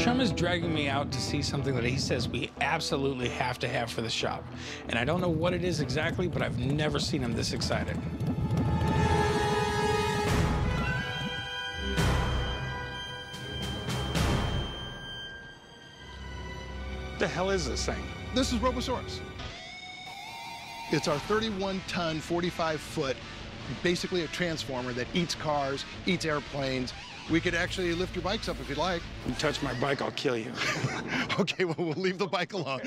Chum is dragging me out to see something that he says we absolutely have to have for the shop. And I don't know what it is exactly, but I've never seen him this excited. What the hell is this thing? This is Robosaurus. It's our 31-ton, 45-foot, basically a transformer that eats cars, eats airplanes. We could actually lift your bikes up if you'd like. You touch my bike, I'll kill you. Okay, well, we'll leave the bike alone.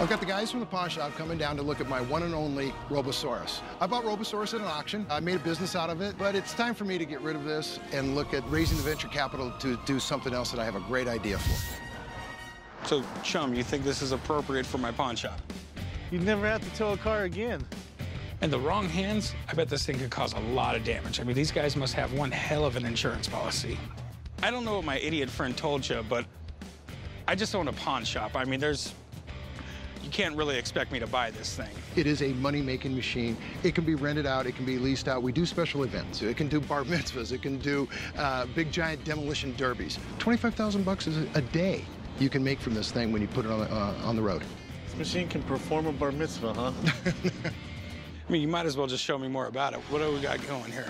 I've got the guys from the pawn shop coming down to look at my one and only Robosaurus. I bought Robosaurus at an auction. I made a business out of it, but it's time for me to get rid of this and look at raising the venture capital to do something else that I have a great idea for. So, Chum, you think this is appropriate for my pawn shop? You'd never have to tow a car again. In the wrong hands, I bet this thing could cause a lot of damage. I mean, these guys must have one hell of an insurance policy. I don't know what my idiot friend told you, but I just own a pawn shop. I mean, you can't really expect me to buy this thing. It is a money-making machine. It can be rented out. It can be leased out. We do special events. It can do bar mitzvahs. It can do big, giant demolition derbies. 25,000 bucks is a day you can make from this thing when you put it on the road. This machine can perform a bar mitzvah, huh? I mean, you might as well just show me more about it. What do we got going here?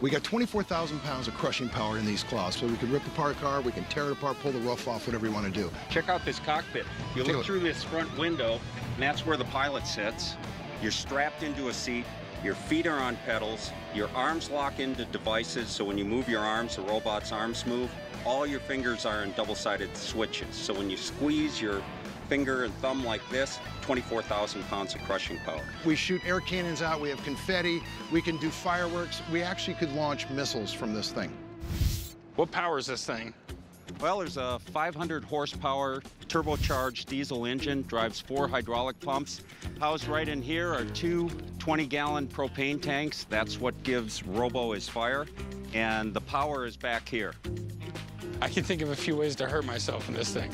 We got 24,000 pounds of crushing power in these claws, so we can rip apart a car, we can tear it apart, pull the roof off, whatever you want to do. Check out this cockpit. You look through this front window, and that's where the pilot sits. You're strapped into a seat, your feet are on pedals, your arms lock into devices, so when you move your arms, the robot's arms move. All your fingers are in double-sided switches, so when you squeeze your finger and thumb like this, 24,000 pounds of crushing power. We shoot air cannons out, we have confetti, we can do fireworks. We actually could launch missiles from this thing. What powers this thing? Well, there's a 500 horsepower turbocharged diesel engine, drives 4 hydraulic pumps. Housed right in here are 2 20-gallon propane tanks. That's what gives Robo his fire. And the power is back here. I can think of a few ways to hurt myself in this thing.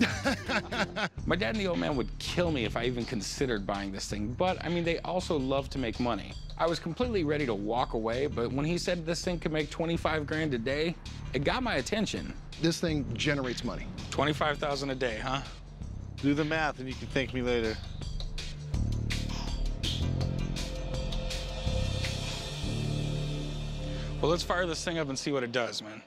My dad and the old man would kill me if I even considered buying this thing, but I mean, they also love to make money. I was completely ready to walk away, but when he said this thing could make 25 grand a day, it got my attention. This thing generates money. 25,000 a day, huh? Do the math and you can thank me later. Well, let's fire this thing up and see what it does, man.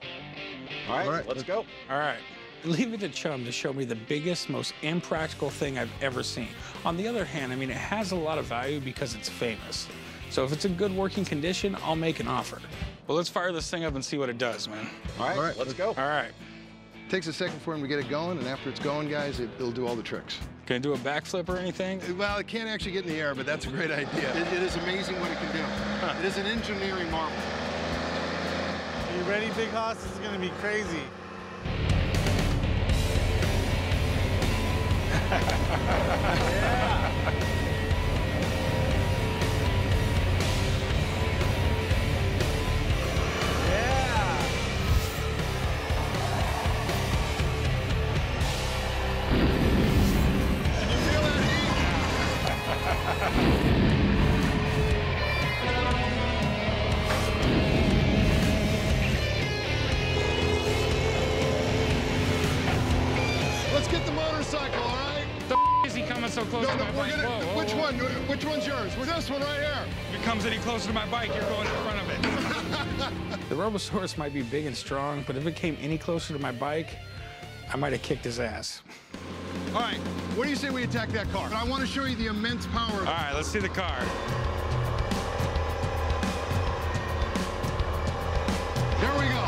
All right, let's go. All right. Leave it to Chum to show me the biggest, most impractical thing I've ever seen. On the other hand, I mean, it has a lot of value because it's famous. So if it's in good working condition, I'll make an offer. Well, let's fire this thing up and see what it does, man. All right, let's go. All right. Takes a second for him to get it going, and after it's going, guys, it'll do all the tricks. Can it do a backflip or anything? Well, it can't actually get in the air, but that's a great idea. It is amazing what it can do. Huh. It is an engineering marvel. You ready, Big Hoss? This is gonna be crazy. Yeah. Yeah. Can you feel that heat? So close to my bike. Which one's yours? Well, this one right here. If it comes any closer to my bike, you're going in front of it. The Robosaurus might be big and strong, but if it came any closer to my bike, I might have kicked his ass. All right, what do you say we attack that car? But I want to show you the immense power. All right, let's see the car. There we go.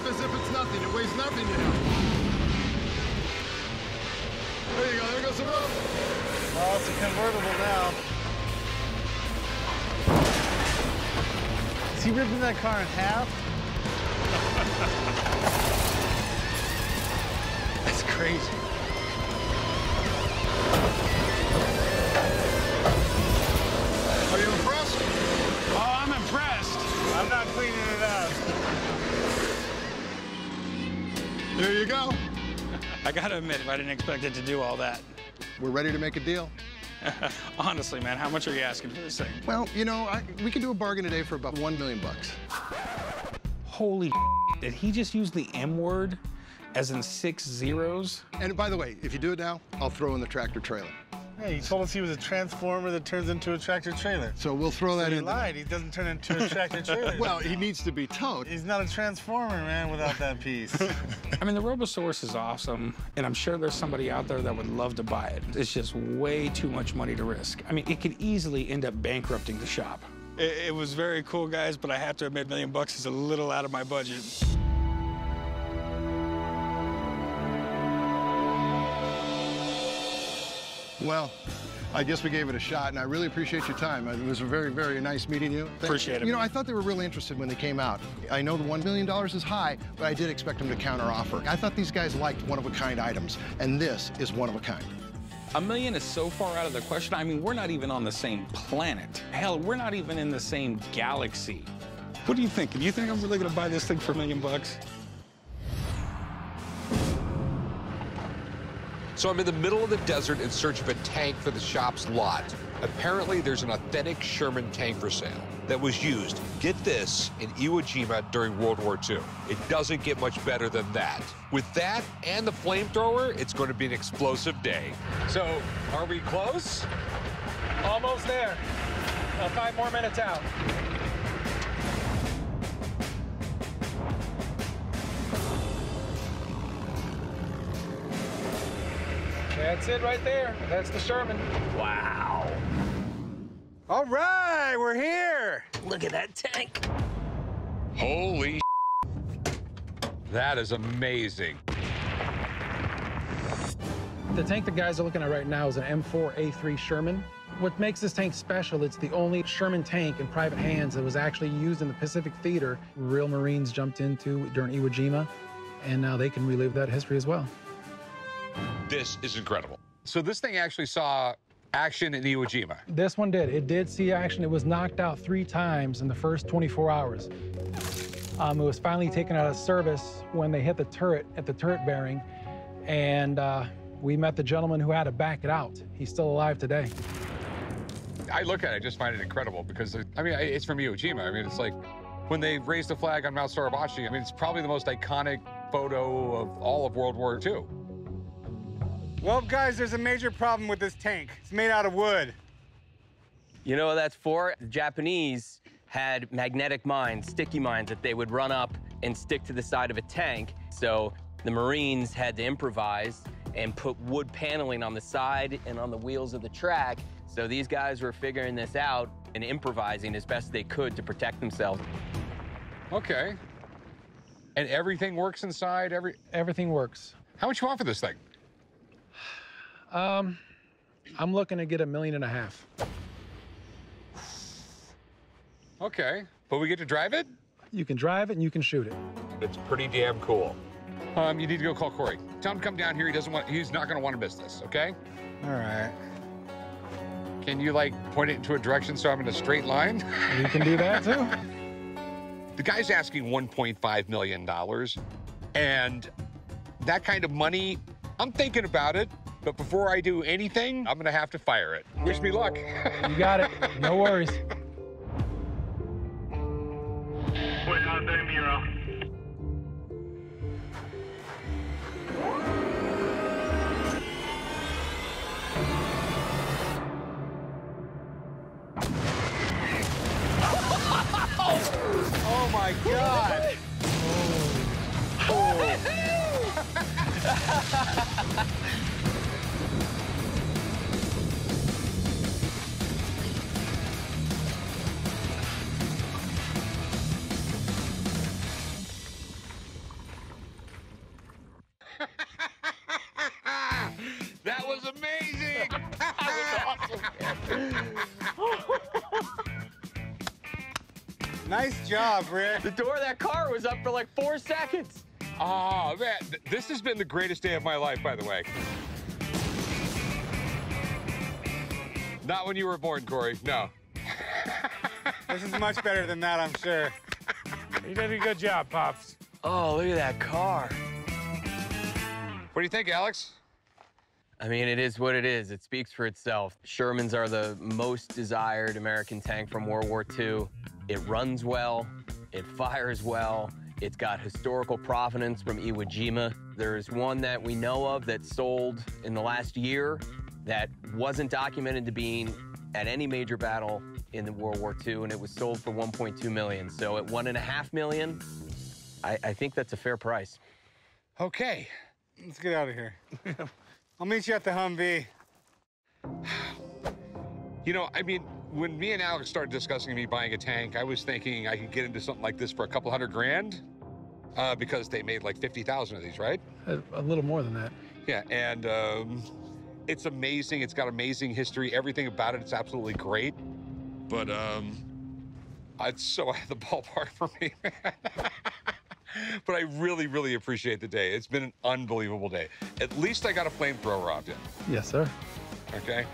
As if it's nothing. It weighs nothing, you know. There you go. There goes the rope. Well, it's a convertible now. Is he ripping that car in half? That's crazy. Are you impressed? Oh, I'm impressed. I'm not cleaning it up. There you go. I gotta admit, I didn't expect it to do all that. We're ready to make a deal. Honestly, man, how much are you asking for this thing? Well, you know, we can do a bargain today for about $1 million. Holy shit, did he just use the M word? As in 6 zeros? And by the way, if you do it now, I'll throw in the tractor trailer. Hey, he told us he was a transformer that turns into a tractor trailer. So we'll throw that in. He lied. He doesn't turn into a tractor trailer. Well, he needs to be towed. He's not a transformer, man, without that piece. I mean, the Robosaurus is awesome, and I'm sure there's somebody out there that would love to buy it. It's just way too much money to risk. I mean, it could easily end up bankrupting the shop. It was very cool, guys, but I have to admit, $1 million bucks is a little out of my budget. Well, I guess we gave it a shot, and I really appreciate your time. It was a very, very nice meeting you. Appreciate it. You know, I thought they were really interested when they came out. I know the $1 million is high, but I did expect them to counteroffer. I thought these guys liked one-of-a-kind items, and this is one-of-a-kind. $1 million is so far out of the question. I mean, we're not even on the same planet. Hell, we're not even in the same galaxy. What do you think? Do you think I'm really going to buy this thing for $1 million bucks? So I'm in the middle of the desert in search of a tank for the shop's lot. Apparently, there's an authentic Sherman tank for sale that was used, get this, in Iwo Jima during World War II. It doesn't get much better than that. With that and the flamethrower, it's going to be an explosive day. So are we close? Almost there. 5 more minutes out. That's it right there. That's the Sherman. Wow. All right, we're here. Look at that tank. Holy shit. That is amazing. The tank the guys are looking at right now is an M4A3 Sherman. What makes this tank special, it's the only Sherman tank in private hands that was actually used in the Pacific Theater. Real Marines jumped into during Iwo Jima, and now they can relive that history as well. This is incredible. So this thing actually saw action in Iwo Jima. This one did. It did see action. It was knocked out 3 times in the first 24 hours. It was finally taken out of service when they hit the turret at the turret bearing, and we met the gentleman who had to back it out. He's still alive today. I look at it, I just find it incredible because, I mean, it's from Iwo Jima. I mean, it's like when they raised the flag on Mount Suribachi, I mean, it's probably the most iconic photo of all of World War II. Well, guys, there's a major problem with this tank. It's made out of wood. You know what that's for? The Japanese had magnetic mines, sticky mines, that they would run up and stick to the side of a tank. So the Marines had to improvise and put wood paneling on the side and on the wheels of the track. So these guys were figuring this out and improvising as best they could to protect themselves. Okay. And everything works inside? Everything works. How much you want for this thing? I'm looking to get $1.5 million. Okay, but we get to drive it? You can drive it and you can shoot it. It's pretty damn cool. You need to go call Corey. Tell him to come down here. He's not gonna want to miss this, okay? All right. Can you like point it into a direction so I'm in a straight line? You can do that too. The guy's asking $1.5 million, and that kind of money, I'm thinking about it. But before I do anything, I'm gonna have to fire it. Wish me luck. You got it. No worries. Oh my God. Oh. That was amazing! That was awesome. Nice job, Rick. The door of that car was up for like 4 seconds. Oh, man. This has been the greatest day of my life, by the way. Not when you were born, Corey. No. This is much better than that, I'm sure. You did a good job, Pops. Oh, look at that car. What do you think, Alex? I mean, it is what it is. It speaks for itself. Shermans are the most desired American tank from World War II. It runs well, it fires well, it's got historical provenance from Iwo Jima. There's one that we know of that sold in the last year that wasn't documented to being at any major battle in the World War II, and it was sold for $1.2 million. So at $1.5 million, I think that's a fair price. Okay, let's get out of here. I'll meet you at the Humvee. You know, I mean, when me and Alex started discussing me buying a tank, I was thinking I could get into something like this for a couple $100 grand, because they made like 50,000 of these, right? A little more than that. Yeah, and it's amazing. It's got amazing history. Everything about it, it's absolutely great. But it's so out of the ballpark for me, man. But I really, really appreciate the day. It's been an unbelievable day. At least I got a flamethrower opt in. Yes, sir. Okay.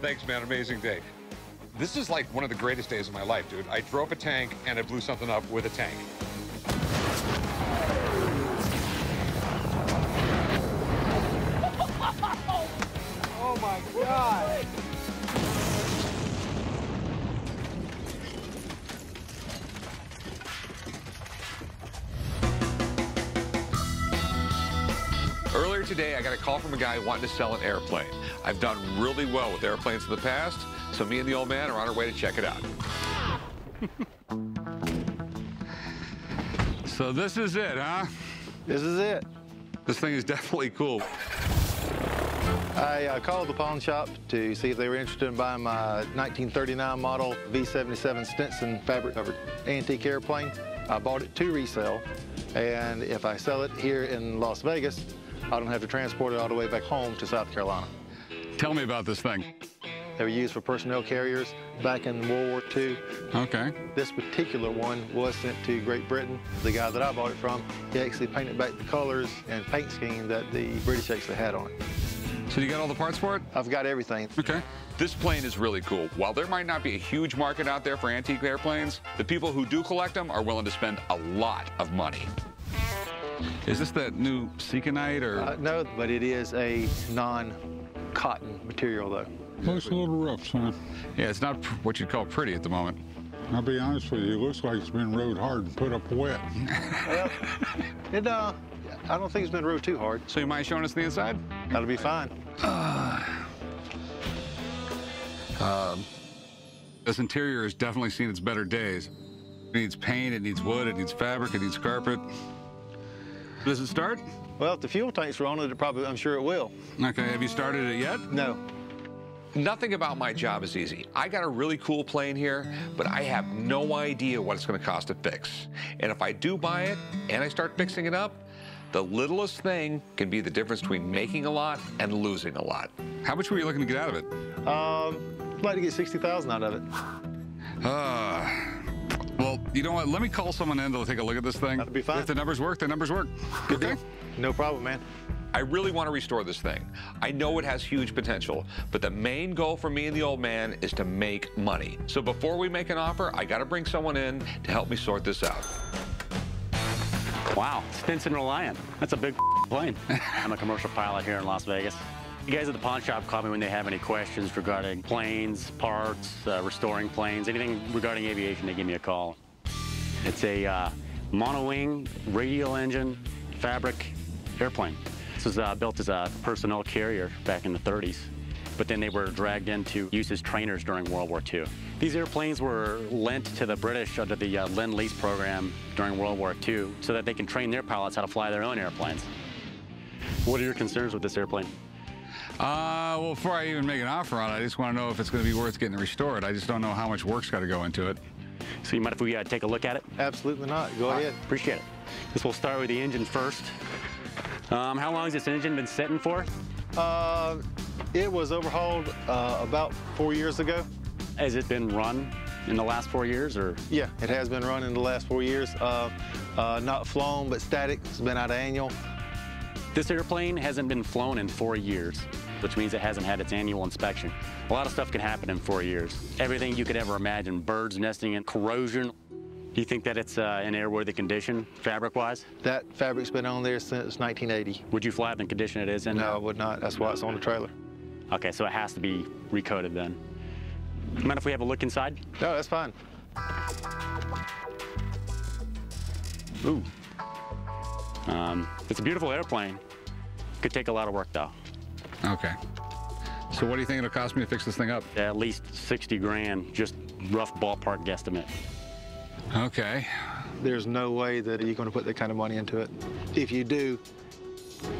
Thanks, man. Amazing day. This is like one of the greatest days of my life, dude. I drove a tank and I blew something up with a tank. Oh my God. Earlier today, I got a call from a guy wanting to sell an airplane. I've done really well with airplanes in the past, so me and the old man are on our way to check it out. So this is it, huh? This is it. This thing is definitely cool. I called the pawn shop to see if they were interested in buying my 1939 model V-77 Stinson fabric-covered antique airplane. I bought it to resell, and if I sell it here in Las Vegas, I don't have to transport it all the way back home to South Carolina. Tell me about this thing. They were used for personnel carriers back in World War II. Okay. This particular one was sent to Great Britain. The guy that I bought it from, he actually painted back the colors and paint scheme that the British actually had on it. So you got all the parts for it? I've got everything. Okay. This plane is really cool. While there might not be a huge market out there for antique airplanes, the people who do collect them are willing to spend a lot of money. Is this that new Seconite or? No, but it is a non-cotton material, though. Looks a little rough, son. Yeah, it's not what you'd call pretty at the moment. I'll be honest with you, it looks like it's been rode hard and put up wet. Well, it, I don't think it's been rode too hard. So you mind showing us the inside? That'll be fine. This interior has definitely seen its better days. It needs paint, it needs wood, it needs fabric, it needs carpet. Does it start? Well, if the fuel tanks were on it, I'm sure it will. Okay, have you started it yet? No. Nothing about my job is easy. I got a really cool plane here, but I have no idea what it's gonna cost to fix. And if I do buy it and I start fixing it up, the littlest thing can be the difference between making a lot and losing a lot. How much were you looking to get out of it? I'd like to get 60,000 out of it. Well, you know what? Let me call someone in to take a look at this thing. That'll be fine. If the numbers work, the numbers work. Good deal. No problem, man. I really want to restore this thing. I know it has huge potential, but the main goal for me and the old man is to make money. So before we make an offer, I got to bring someone in to help me sort this out. Wow, Stinson Reliant. That's a big plane. I'm a commercial pilot here in Las Vegas. You guys at the pawn shop call me when they have any questions regarding planes, parts, restoring planes, anything regarding aviation, they give me a call. It's a monowing, radial engine, fabric airplane. This was built as a personnel carrier back in the 30s, but then they were dragged into use as trainers during World War II. These airplanes were lent to the British under the Lend-Lease program during World War II so that they can train their pilots how to fly their own airplanes. What are your concerns with this airplane? Well, before I even make an offer on it, I just want to know if it's going to be worth getting restored. I just don't know how much work's got to go into it. So you mind if we take a look at it? Absolutely not. Go ahead. Appreciate it. This will start with the engine first. How long has this engine been sitting for? It was overhauled about 4 years ago. Has it been run in the last 4 years, or? Yeah, it has been run in the last 4 years. Not flown, but static. It's been out of annual. This airplane hasn't been flown in 4 years, which means it hasn't had its annual inspection. A lot of stuff can happen in 4 years. Everything you could ever imagine, birds nesting in, corrosion. Do you think that it's in airworthy condition, fabric-wise? That fabric's been on there since 1980. Would you fly it in the condition it is in? No, I would not. That's why it's on the trailer. Okay, so it has to be recoated then. Mind if we have a look inside? No, that's fine. Ooh. It's a beautiful airplane. Could take a lot of work, though. Okay. So what do you think it'll cost me to fix this thing up? At least 60 grand, just rough ballpark guesstimate. Okay. There's no way that you're going to put that kind of money into it. If you do,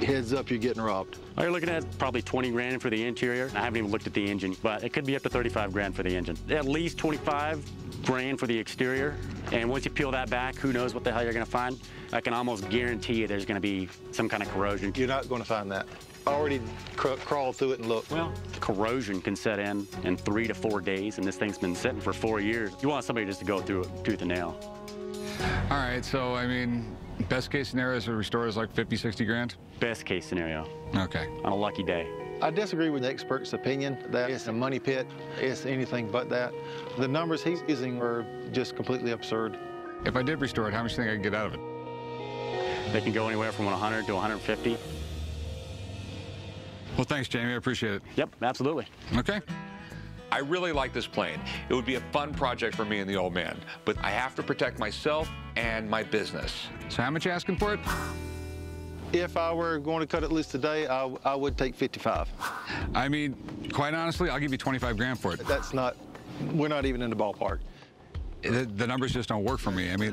heads up, you're getting robbed. Oh, you're looking at probably 20 grand for the interior. I haven't even looked at the engine, but it could be up to 35 grand for the engine. At least 25 grand for the exterior. And once you peel that back, who knows what the hell you're going to find. I can almost guarantee you there's going to be some kind of corrosion. You're not going to find that. I already crawled through it and looked. Well, corrosion can set in 3 to 4 days, and this thing's been sitting for 4 years. You want somebody just to go through it tooth and nail. All right, so, I mean, best case scenario is to restore is like 50, 60 grand? Best case scenario. Okay. On a lucky day. I disagree with the expert's opinion that it's a money pit. It's anything but that. The numbers he's using are just completely absurd. If I did restore it, how much do you think I can get out of it? They can go anywhere from 100 to 150. Well, thanks, Jamie. I appreciate it. Yep, absolutely. Okay. I really like this plane. It would be a fun project for me and the old man, but I have to protect myself and my business. So how much are you asking for it? If I were going to cut it loose today, I would take 55. I mean, quite honestly, I'll give you 25 grand for it. That's not, we're not even in the ballpark. The numbers just don't work for me. I mean,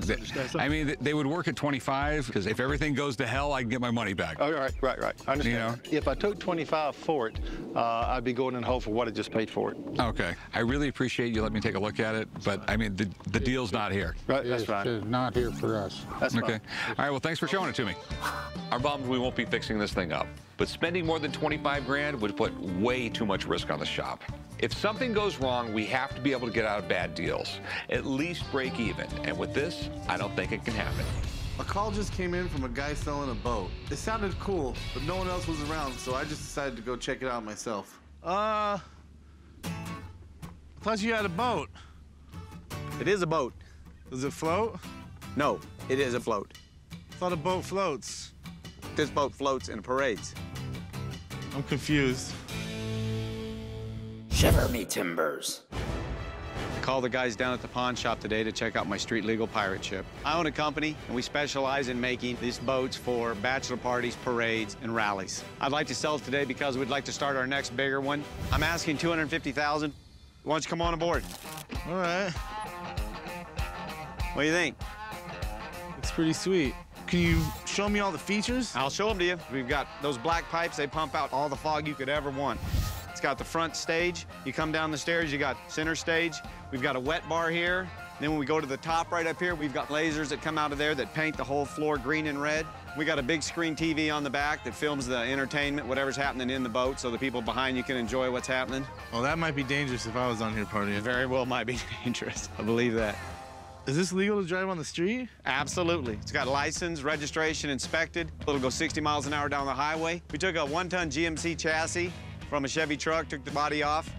they would work at 25, because if everything goes to hell, I can get my money back. All right, right. I understand. You know? If I took 25 for it, I'd be going in the hole for what I just paid for it. Okay. I really appreciate you letting me take a look at it, but I mean, the deal's not here. Right, that's fine. It's not here for us. That's okay. Fine. All right, well, thanks for showing it to me. Our problems, we won't be fixing this thing up, but spending more than 25 grand would put way too much risk on the shop. If something goes wrong, we have to be able to get out of bad deals, at least break even. And with this, I don't think it can happen. A call just came in from a guy selling a boat. It sounded cool, but no one else was around, so I just decided to go check it out myself. Thought you had a boat. It is a boat. Does it float? No, it is a float. I thought a boat floats. This boat floats and parades. I'm confused. Shiver me timbers. I called the guys down at the pawn shop today to check out my street legal pirate ship. I own a company, and we specialize in making these boats for bachelor parties, parades, and rallies. I'd like to sell it today because we'd like to start our next bigger one. I'm asking $250,000. Why don't you come on aboard? All right. What do you think? It's pretty sweet. Can you show me all the features? I'll show them to you. We've got those black pipes. They pump out all the fog you could ever want. It's got the front stage. You come down the stairs, you got center stage. We've got a wet bar here. Then when we go to the top right up here, we've got lasers that come out of there that paint the whole floor green and red. We got a big screen TV on the back that films the entertainment, whatever's happening in the boat, so the people behind you can enjoy what's happening. Well, that might be dangerous if I was on here partying. Very well might be dangerous. I believe that. Is this legal to drive on the street? Absolutely. It's got license, registration, inspected. It'll go 60 miles an hour down the highway. We took a 1-ton GMC chassis from a Chevy truck, took the body off,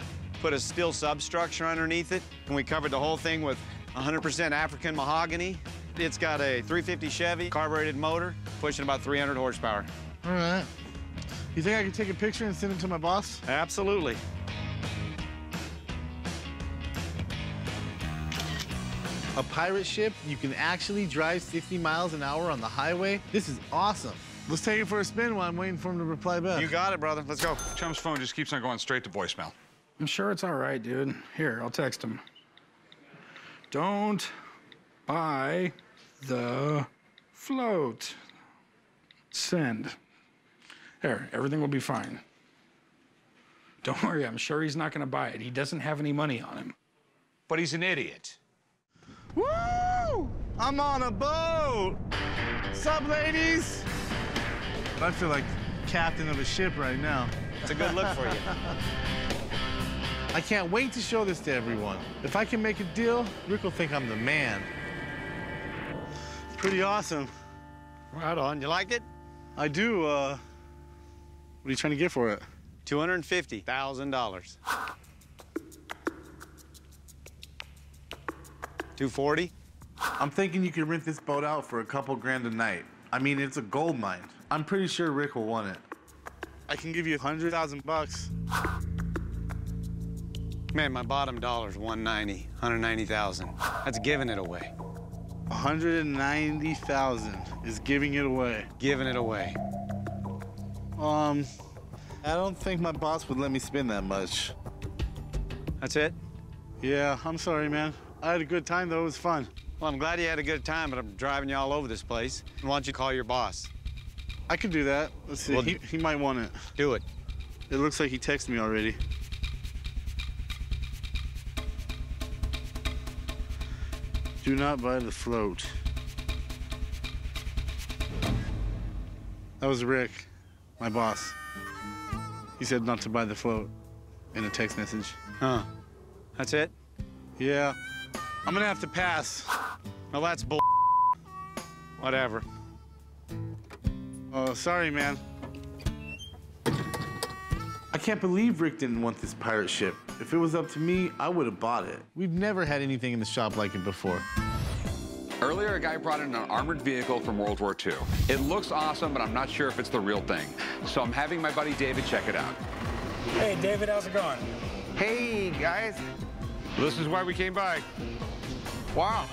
put a steel substructure underneath it, and we covered the whole thing with 100% African mahogany. It's got a 350 Chevy carbureted motor, pushing about 300 horsepower. All right. You think I can take a picture and send it to my boss? Absolutely. A pirate ship, you can actually drive 60 miles an hour on the highway. This is awesome. Let's take it for a spin while I'm waiting for him to reply back. You got it, brother. Let's go. Chum's phone just keeps on going straight to voicemail. I'm sure it's all right, dude. Here, I'll text him. Don't buy the float. Send. Here, everything will be fine. Don't worry, I'm sure he's not going to buy it. He doesn't have any money on him. But he's an idiot. Woo! I'm on a boat! Sup, ladies? I feel like captain of a ship right now. It's a good look for you. I can't wait to show this to everyone. If I can make a deal, Rick will think I'm the man. Pretty awesome. Right on. You like it? I do. What are you trying to get for it? $250,000. 240? I'm thinking you could rent this boat out for a couple grand a night. I mean, it's a gold mine. I'm pretty sure Rick will want it. I can give you $100,000. Man, my bottom dollar's 190, 190,000. That's giving it away. 190,000 is giving it away. Giving it away. I don't think my boss would let me spend that much. That's it? Yeah, I'm sorry, man. I had a good time, though. It was fun. Well, I'm glad you had a good time, but I'm driving you all over this place. Why don't you call your boss? I can do that. Let's see. Well, he might want it. Do it. It looks like he texted me already. Do not buy the float. That was Rick, my boss. He said not to buy the float in a text message. Huh. That's it? Yeah. I'm gonna have to pass. Now that's bull. Whatever. Oh, sorry, man. I can't believe Rick didn't want this pirate ship. If it was up to me, I would have bought it. We've never had anything in the shop like it before. Earlier, a guy brought in an armored vehicle from World War II. It looks awesome, but I'm not sure if it's the real thing. So I'm having my buddy David check it out. Hey, David, how's it going? Hey, guys. This is why we came by. Wow.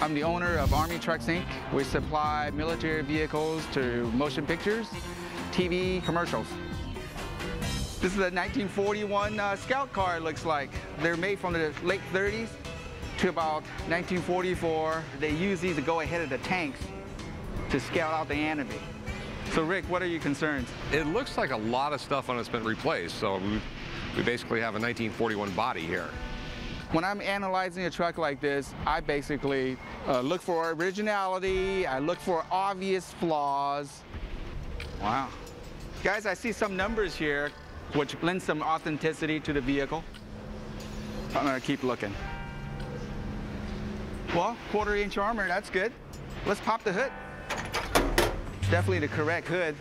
I'm the owner of Army Trucks, Inc. We supply military vehicles to motion pictures, TV, commercials. This is a 1941 scout car, it looks like. They're made from the late 30s to about 1944. They use these to go ahead of the tanks to scout out the enemy. So, Rick, what are your concerns? It looks like a lot of stuff on it's been replaced, so we basically have a 1941 body here. When I'm analyzing a truck like this, I basically look for originality, I look for obvious flaws. Wow. Guys, I see some numbers here, which lends some authenticity to the vehicle. I'm gonna keep looking. Well, quarter-inch armor, that's good. Let's pop the hood. Definitely the correct hood,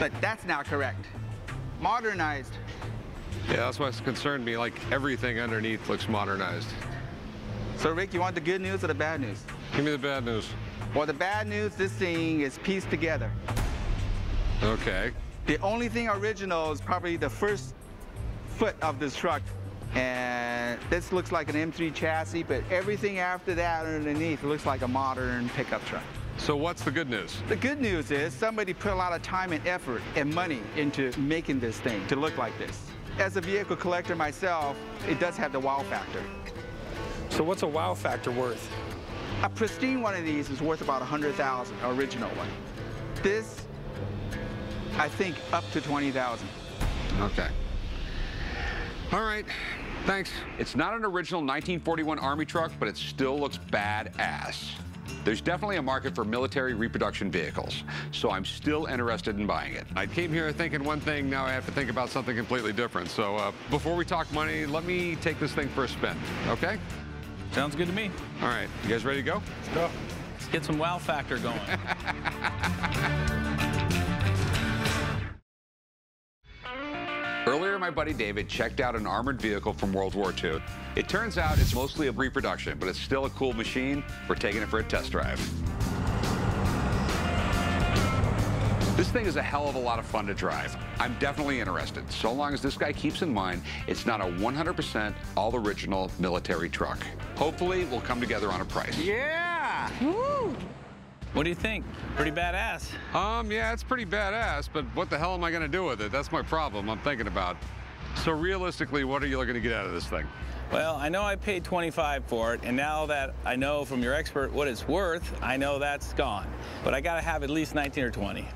but that's not correct. Modernized. Yeah, that's what's concerned me. Like, everything underneath looks modernized. So, Rick, you want the good news or the bad news? Give me the bad news. Well, the bad news, this thing is pieced together. Okay. The only thing original is probably the first foot of this truck. And this looks like an M3 chassis, but everything after that underneath looks like a modern pickup truck. So what's the good news? The good news is somebody put a lot of time and effort and money into making this thing to look like this. As a vehicle collector myself, it does have the wow factor. So what's a wow factor worth? A pristine one of these is worth about $100,000, original one. This, I think, up to $20,000. Okay. All right, thanks. It's not an original 1941 Army truck, but it still looks badass. There's definitely a market for military reproduction vehicles, so I'm still interested in buying it. I came here thinking one thing, now I have to think about something completely different. So before we talk money, let me take this thing for a spin, okay? Sounds good to me. All right, you guys ready to go? Let's go. Let's get some wow factor going. Earlier, my buddy David checked out an armored vehicle from World War II. It turns out it's mostly a reproduction, but it's still a cool machine. We're taking it for a test drive. This thing is a hell of a lot of fun to drive. I'm definitely interested, so long as this guy keeps in mind it's not a 100% all-original military truck. Hopefully, we'll come together on a price. Yeah! Woo! What do you think? Pretty badass. Yeah, it's pretty badass, but what the hell am I gonna do with it? That's my problem I'm thinking about. So realistically, what are you looking to get out of this thing? Well, I know I paid $25,000 for it, and now that I know from your expert what it's worth, I know that's gone. But I gotta have at least 19 or 20.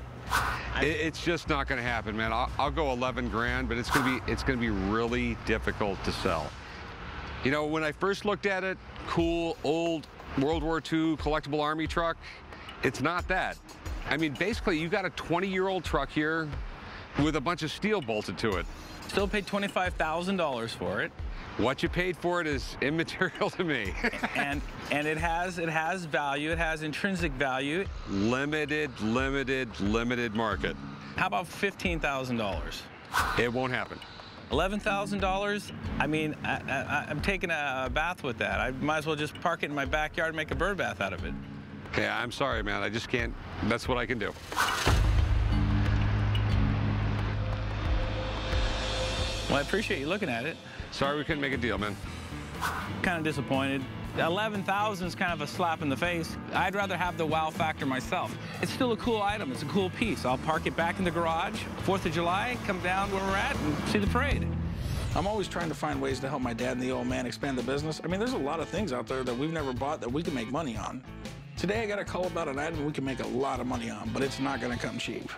It's just not gonna happen, man. I'll go 11 grand, but it's gonna be really difficult to sell. You know, when I first looked at it, cool, old World War II collectible Army truck, it's not that. I mean, basically, you got a 20-year-old truck here with a bunch of steel bolted to it. Still paid $25,000 for it. What you paid for it is immaterial to me. and it has value. It has intrinsic value. Limited market. How about $15,000? It won't happen. $11,000, I mean, I'm taking a bath with that. I might as well just park it in my backyard and make a bird bath out of it. Yeah, I'm sorry, man. I just can't. That's what I can do. Well, I appreciate you looking at it. Sorry we couldn't make a deal, man. Kind of disappointed. 11,000 is kind of a slap in the face. I'd rather have the wow factor myself. It's still a cool item. It's a cool piece. I'll park it back in the garage. 4th of July, come down where we're at and see the parade. I'm always trying to find ways to help my dad and the old man expand the business. I mean, there's a lot of things out there that we've never bought that we can make money on. Today, I got a call about an item we can make a lot of money on, but it's not going to come cheap.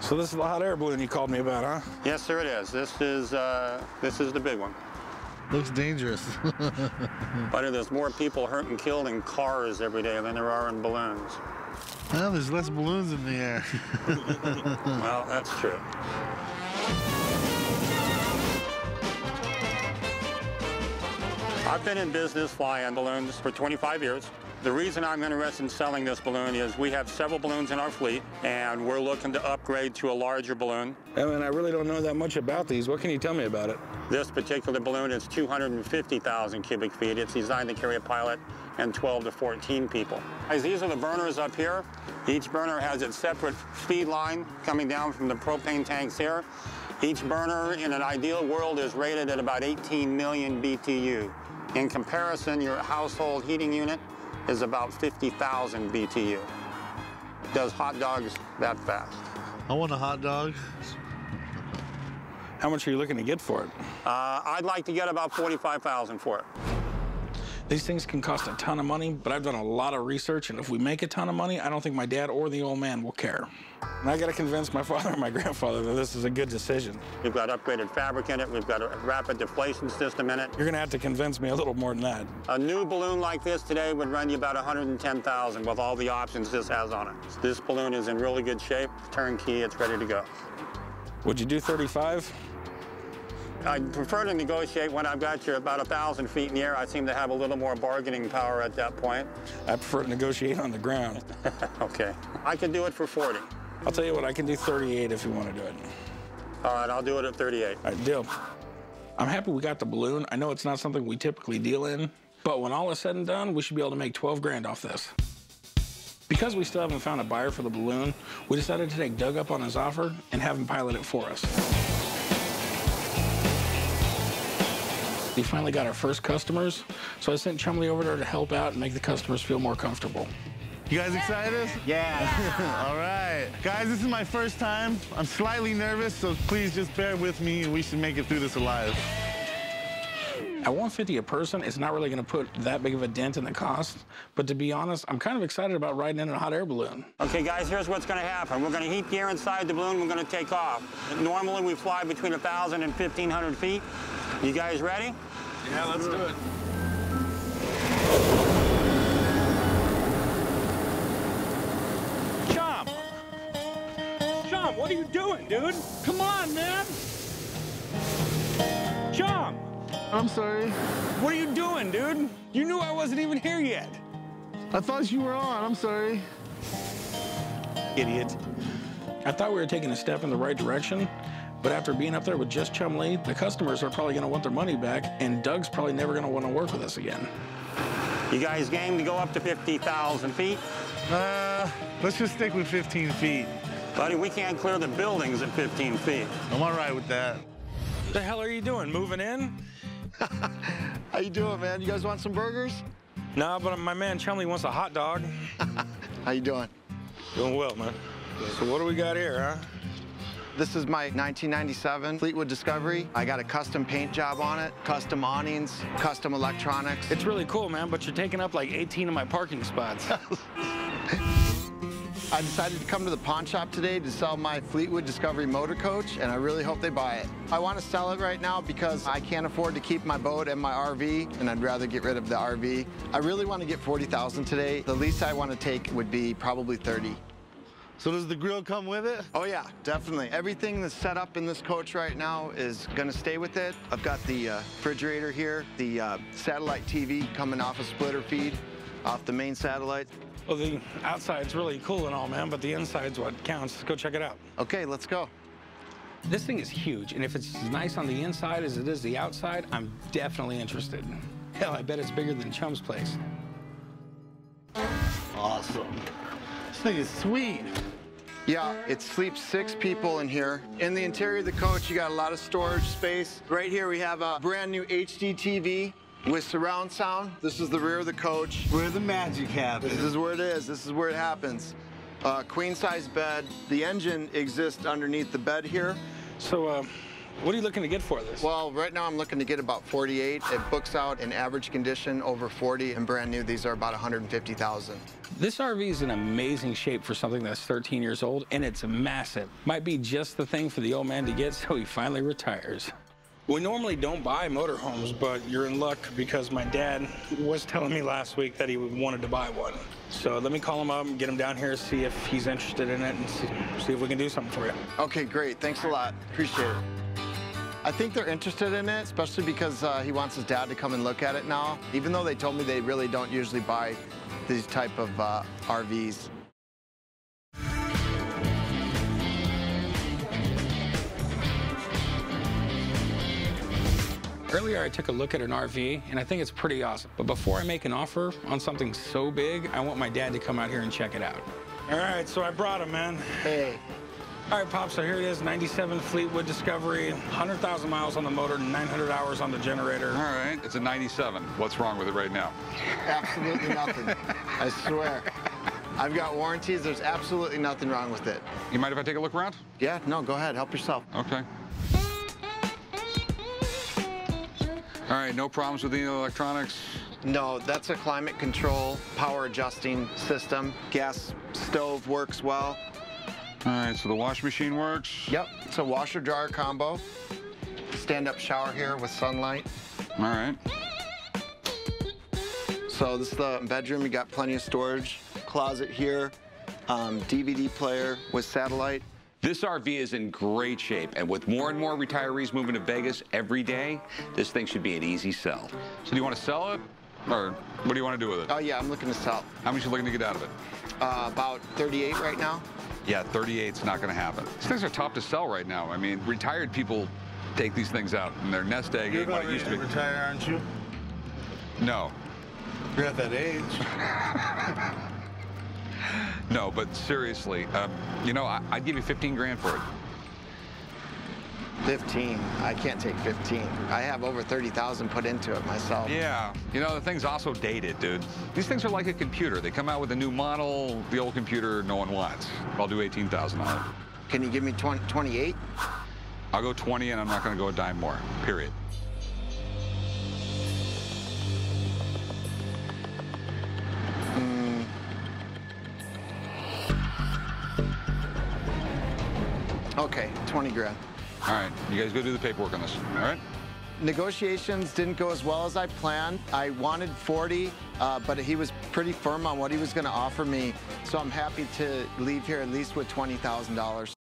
So this is the hot air balloon you called me about, huh? Yes, sir, it is. This is the big one. Looks dangerous. Buddy, there's more people hurt and killed in cars every day than there are in balloons. Well, there's less balloons in the air. Well, that's true. I've been in business flying balloons for 25 years. The reason I'm interested in selling this balloon is we have several balloons in our fleet, and we're looking to upgrade to a larger balloon. I mean, I really don't know that much about these. What can you tell me about it? This particular balloon is 250,000 cubic feet. It's designed to carry a pilot and 12 to 14 people. Guys, these are the burners up here. Each burner has its separate feed line coming down from the propane tanks here. Each burner in an ideal world is rated at about 18 million BTU. In comparison, your household heating unit is about 50,000 BTU. Does hot dogs that fast. I want a hot dog. How much are you looking to get for it? I'd like to get about $45,000 for it. These things can cost a ton of money, but I've done a lot of research, and if we make a ton of money, I don't think my dad or the old man will care. And I got to convince my father and my grandfather that this is a good decision. We've got upgraded fabric in it. We've got a rapid deflation system in it. You're going to have to convince me a little more than that. A new balloon like this today would run you about $110,000 with all the options this has on it. This balloon is in really good shape. Turnkey, it's ready to go. Would you do 35? I'd prefer to negotiate when I've got you about 1,000 feet in the air. I seem to have a little more bargaining power at that point. I prefer to negotiate on the ground. Okay. I can do it for 40. I'll tell you what, I can do 38 if you want to do it. All right, I'll do it at 38. All right, deal. I'm happy we got the balloon. I know it's not something we typically deal in, but when all is said and done, we should be able to make 12 grand off this. Because we still haven't found a buyer for the balloon, we decided to take Doug up on his offer and have him pilot it for us. We finally got our first customers, so I sent Chumley over there to help out and make the customers feel more comfortable. You guys excited? Yeah. All right. Guys, this is my first time. I'm slightly nervous, so please just bear with me. We should make it through this alive. At $150 a person, it's not really going to put that big of a dent in the cost. But to be honest, I'm kind of excited about riding in a hot air balloon. Okay, guys, here's what's going to happen. We're going to heat the air inside the balloon. We're going to take off. Normally, we fly between 1,000 and 1,500 feet. You guys ready? Yeah, let's do it. Chum! Chum, what are you doing, dude? Come on, man! Chum! I'm sorry. What are you doing, dude? You knew I wasn't even here yet. I thought you were on. I'm sorry. Idiot. I thought we were taking a step in the right direction, but after being up there with just Chumley, the customers are probably going to want their money back, and Doug's probably never going to want to work with us again. You guys game to go up to 50,000 feet? Let's just stick with 15 feet. Buddy, we can't clear the buildings at 15 feet. I'm all right with that. What the hell are you doing, moving in? How you doing, man? You guys want some burgers? Nah, but my man Chumley wants a hot dog. How you doing? Doing well, man. So what do we got here, huh? This is my 1997 Fleetwood Discovery. I got a custom paint job on it, custom awnings, custom electronics. It's really cool, man, but you're taking up like 18 of my parking spots. I decided to come to the pawn shop today to sell my Fleetwood Discovery motor coach, and I really hope they buy it. I want to sell it right now because I can't afford to keep my boat and my RV, and I'd rather get rid of the RV. I really want to get $40,000 today. The least I want to take would be probably $30,000. So does the grill come with it? Oh, yeah, definitely. Everything that's set up in this coach right now is going to stay with it. I've got the refrigerator here, the satellite TV coming off a splitter feed, off the main satellite. Well, the outside's really cool and all, man, but the inside's what counts. Let's go check it out. Okay, let's go. This thing is huge, and if it's as nice on the inside as it is the outside, I'm definitely interested. Hell, I bet it's bigger than Chum's place. Awesome. This thing is sweet. Yeah, it sleeps 6 people in here. In the interior of the coach, you got a lot of storage space. Right here, we have a brand new HD TV with surround sound. This is the rear of the coach. Where the magic happens. This is where it is. This is where it happens. Queen-size bed. The engine exists underneath the bed here. So, what are you looking to get for this? Well, right now I'm looking to get about 48. It books out in average condition over 40, and brand new, these are about 150,000. This RV is in amazing shape for something that's 13 years old, and it's massive. Might be just the thing for the old man to get, so he finally retires. We normally don't buy motorhomes, but you're in luck because my dad was telling me last week that he wanted to buy one. So let me call him up and get him down here, see if he's interested in it, and see if we can do something for you. Okay, great. Thanks a lot. Appreciate it. I think they're interested in it, especially because he wants his dad to come and look at it now, even though they told me they really don't usually buy these type of RVs. Earlier, I took a look at an RV, and I think it's pretty awesome. But before I make an offer on something so big, I want my dad to come out here and check it out. All right, so I brought him, man. Hey. All right, Pop, so here it is, 97 Fleetwood Discovery, 100,000 miles on the motor, 900 hours on the generator. All right, it's a 97. What's wrong with it right now? Absolutely nothing, I swear. I've got warranties. There's absolutely nothing wrong with it. You mind if I take a look around? Yeah, no, go ahead. Help yourself. Okay. All right, no problems with any of the electronics? No, that's a climate control, power adjusting system. Gas stove works well. All right, so the wash machine works? Yep, it's a washer-dryer combo. Stand-up shower here with sunlight. All right. So this is the bedroom. You got plenty of storage. Closet here, DVD player with satellite. This RV is in great shape, and with more and more retirees moving to Vegas every day, this thing should be an easy sell. So do you want to sell it, or what do you want to do with it? Oh, yeah, I'm looking to sell. How much are you looking to get out of it? About 38 right now. Yeah, 38's not going to happen. These things are tough to sell right now. I mean, retired people take these things out, and their nest egg ain't what it used to be. You're about ready to retire, aren't you? No. You're at that age. No, but seriously, you know, I'd give you 15 grand for it. 15? I can't take 15. I have over 30,000 put into it myself. Yeah. You know, the thing's also dated, dude. These things are like a computer. They come out with a new model, the old computer no one wants. I'll do 18,000 on it. Can you give me 28? I'll go 20, and I'm not going to go a dime more, period. Okay, 20 grand. All right, you guys go do the paperwork on this, all right? Negotiations didn't go as well as I planned. I wanted 40, but he was pretty firm on what he was going to offer me, so I'm happy to leave here at least with $20,000.